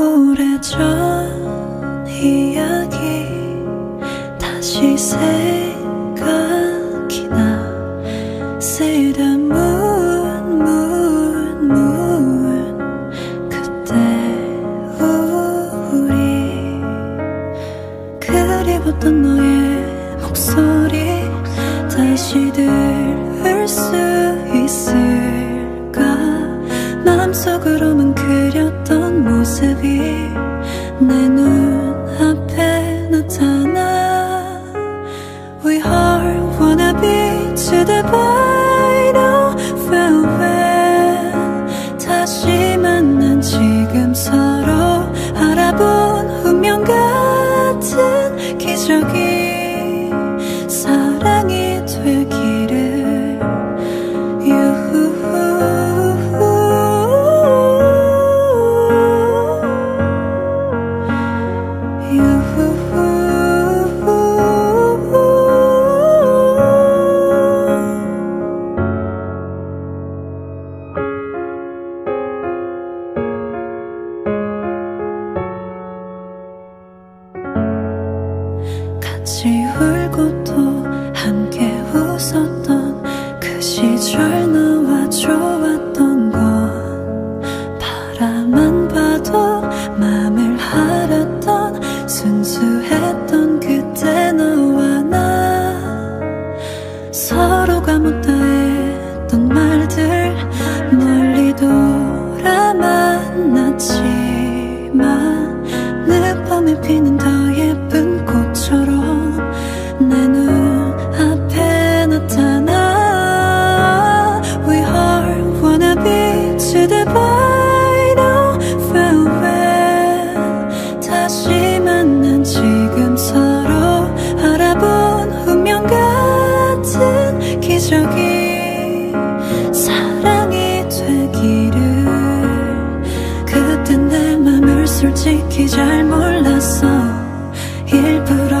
오래전 이야기 다시 생각이 나. 그때 우리 그리웠던 너의 목소리 다시 들을 수 있을까. 마음속으로만 그렸던 모습이 내 눈앞에 나타나. We all wanna be to the final farewell. 다시 만난 지금 서로 알아본 운명 같은 기적이 사랑이 되기를. 같이 울고 또 함께 웃었던 그 시절 너와 좋았던 건 바라만 봐도 맘을 알았던 순수했던 그때 너와 나. 서로가 못다 했던 말들 멀리 돌아 만났지만 늦밤에 피는 더 예쁜 꽃처럼 내 눈앞에 나타나. We all wanna be to the final farewell. 다시 만난 지금 서로 알아본 운명 같은 기적이 사랑이 되기를. 그땐 내 맘을 솔직히 잘 몰랐어. 일부러